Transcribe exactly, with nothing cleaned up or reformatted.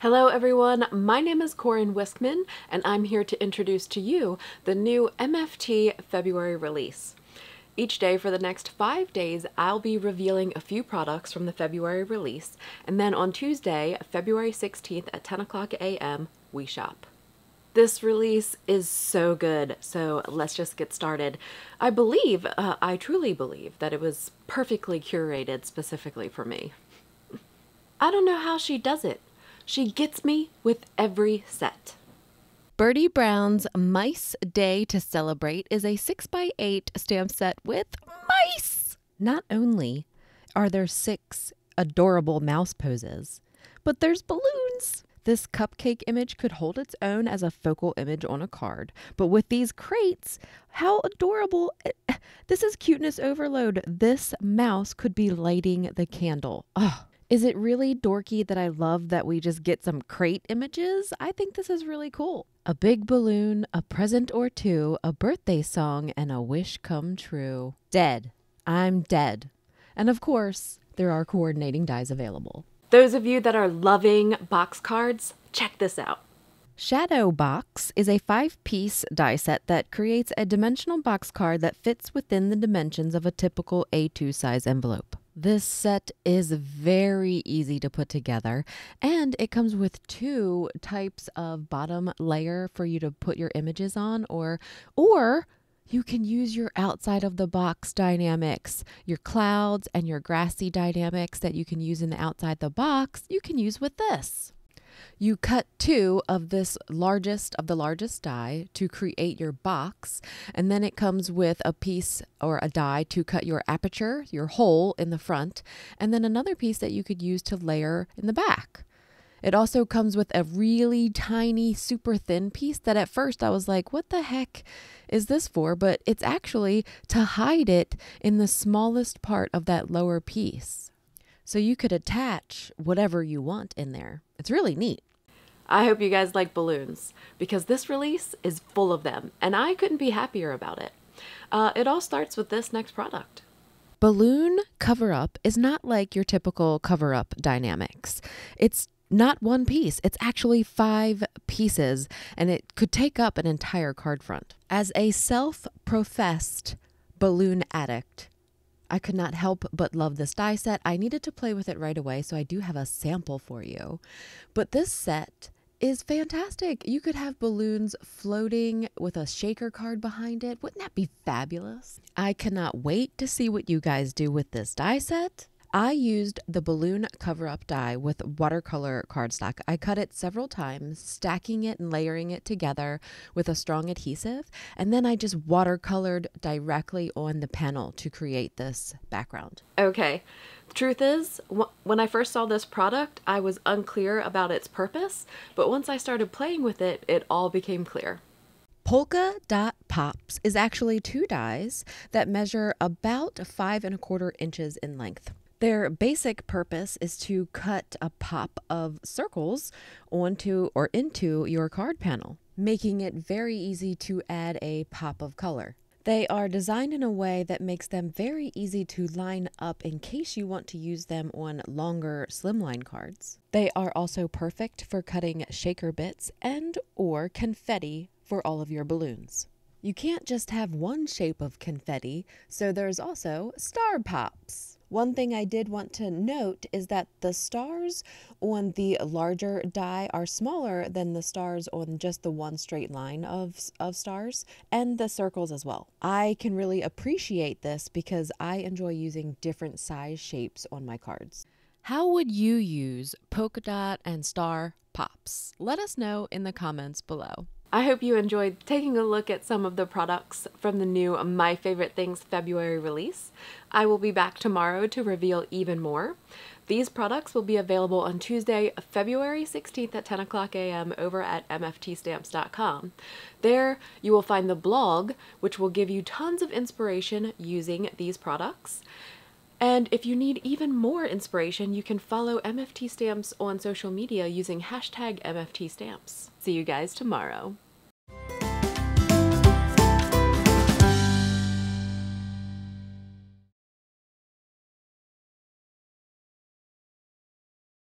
Hello everyone, my name is Koren Wiskman and I'm here to introduce to you the new M F T February release. Each day for the next five days, I'll be revealing a few products from the February release, and then on Tuesday, February sixteenth at ten o'clock a m, we shop. This release is so good, so let's just get started. I believe, uh, I truly believe, that it was perfectly curated specifically for me. I don't know how she does it. She gets me with every set. Bertie Brown's Mice Day to Celebrate is a six by eight stamp set with mice! Not only are there six adorable mouse poses, but there's balloons! This cupcake image could hold its own as a focal image on a card, but with these crates, how adorable! This is cuteness overload. This mouse could be lighting the candle. Oh. Is it really dorky that I love that we just get some crate images? I think this is really cool. A big balloon, a present or two, a birthday song, and a wish come true. Dead. I'm dead. And of course, there are coordinating dies available. Those of you that are loving box cards, check this out. Shadow Box is a five-piece die set that creates a dimensional box card that fits within the dimensions of a typical A two size envelope. This set is very easy to put together, and it comes with two types of bottom layer for you to put your images on, or or you can use your outside of the box dynamics, your clouds and your grassy dynamics that you can use in the outside the box, you can use with this. You cut two of this largest of the largest die to create your box, and then it comes with a piece or a die to cut your aperture, your hole in the front, and then another piece that you could use to layer in the back. It also comes with a really tiny, super thin piece that at first I was like, what the heck is this for? But it's actually to hide it in the smallest part of that lower piece. So you could attach whatever you want in there. It's really neat. I hope you guys like balloons, because this release is full of them, and I couldn't be happier about it. Uh, it all starts with this next product. Balloon cover-up is not like your typical cover-up dynamics. It's not one piece, it's actually five pieces, and it could take up an entire card front. As a self-professed balloon addict, I could not help but love this die set. I needed to play with it right away, so I do have a sample for you. But this set is fantastic. You could have balloons floating with a shaker card behind it. Wouldn't that be fabulous? I cannot wait to see what you guys do with this die set. I used the balloon cover-up die with watercolor cardstock. I cut it several times, stacking it and layering it together with a strong adhesive, and then I just watercolored directly on the panel to create this background. Okay, the truth is, when I first saw this product, I was unclear about its purpose, but once I started playing with it, it all became clear. Polka Dot Pops is actually two dies that measure about five and a quarter inches in length. Their basic purpose is to cut a pop of circles onto or into your card panel, making it very easy to add a pop of color. They are designed in a way that makes them very easy to line up in case you want to use them on longer slimline cards. They are also perfect for cutting shaker bits and or confetti for all of your balloons. You can't just have one shape of confetti, so there's also star pops. One thing I did want to note is that the stars on the larger die are smaller than the stars on just the one straight line of, of stars, and the circles as well. I can really appreciate this because I enjoy using different size shapes on my cards. How would you use polka dot and star pops? Let us know in the comments below. I hope you enjoyed taking a look at some of the products from the new My Favorite Things February release. I will be back tomorrow to reveal even more. These products will be available on Tuesday, February sixteenth at ten o'clock a m over at m f t stamps dot com. There you will find the blog, which will give you tons of inspiration using these products. And if you need even more inspiration, you can follow M F T Stamps on social media using hashtag M F T Stamps. See you guys tomorrow.